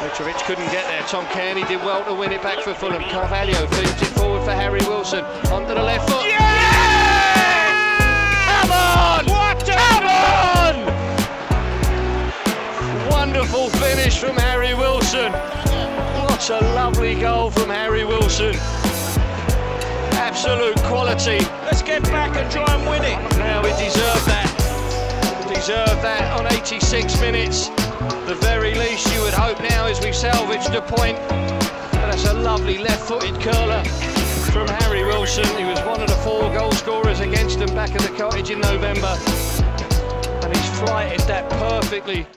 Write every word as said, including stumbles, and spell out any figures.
Petrovic couldn't get there. Tom Cairney did well to win it back for Fulham. Carvalho feeds it forward for Harry Wilson. Onto the left foot. Yeah! Come on! What a Come on! Wonderful finish from Harry Wilson. What a lovely goal from Harry Wilson. Absolute quality. Let's get back and try and win it. Now we deserve that. We deserve that on eighty-six minutes. The very least you would hope now is we've salvaged a point. And that's a lovely left-footed curler from Harry Wilson. He was one of the four goal scorers against them back at the Cottage in November. And he's flighted that perfectly.